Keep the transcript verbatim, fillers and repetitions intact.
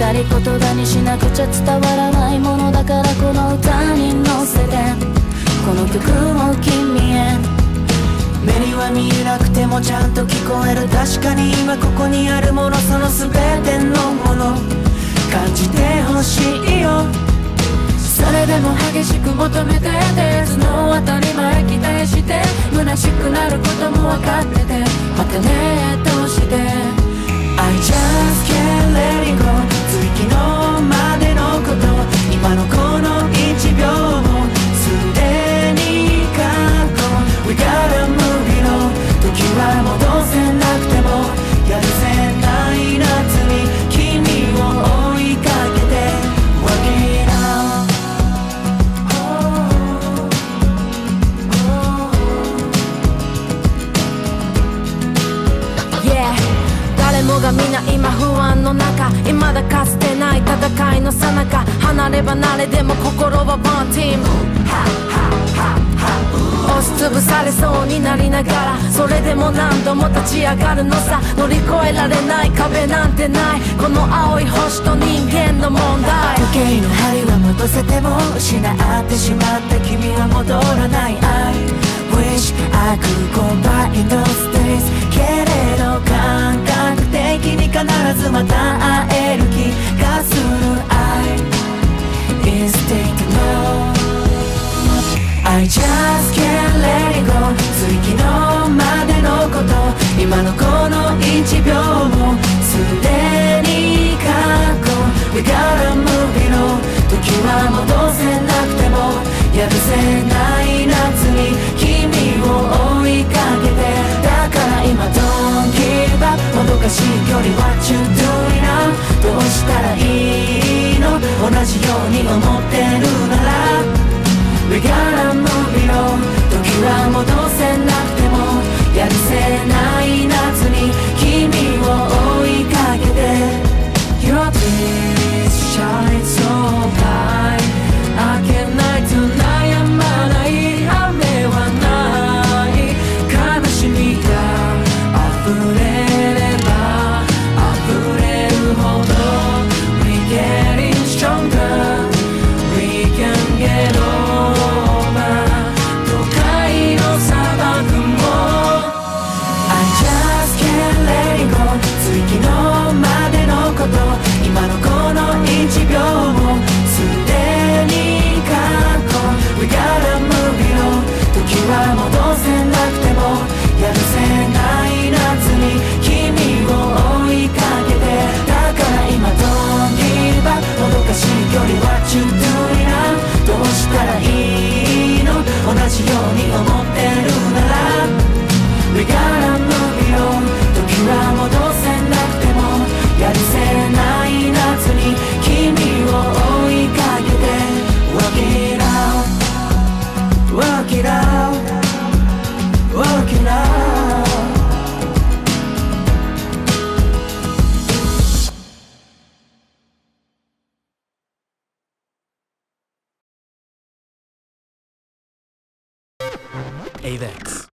二人言葉にしなくちゃ伝わらないものだから、この歌に乗せてこの曲を君へ。目には見えなくてもちゃんと聞こえる、確かに今ここにあるもの、その全てのもの感じてほしいよ。それでも激しく求めてて、その当たり前期待して虚しくなることも分かってて、またねどうして I just can't let it go。 次のまでのこと今のこのいちびょうもすでに過去 We gotta move it on。 時は戻せなくてもやるせない夏に君をがみんな今不安の中、未だかつてない戦いのさなか、離れ離れでも心はワンチーム、押しつぶされそうになりながらそれでも何度も立ち上がるのさ、乗り越えられない壁なんてない、この青い星と人間の問題。時計の針は戻せても失ってしまった君は戻らない。 I wish I could go by those days。 けれど感覚定期に必ずまた会える気がする。 I is taking off。 I just can't let it go。 次のまでのこと今のこのいちびょうもすでに過去 We gotta move it on。 時は戻せなくてもやるせない夏に君を追いかけて、だから今 Don't give up。もどかしい距離 What you doing now。 どうしたらいいの、同じように思ってるなら We gotta move it on。 時は戻せなくてもやるせない夏に君を追いかけて Your tears shine so bright。 I can't lie tonight。 I'm not a hero。 Avex.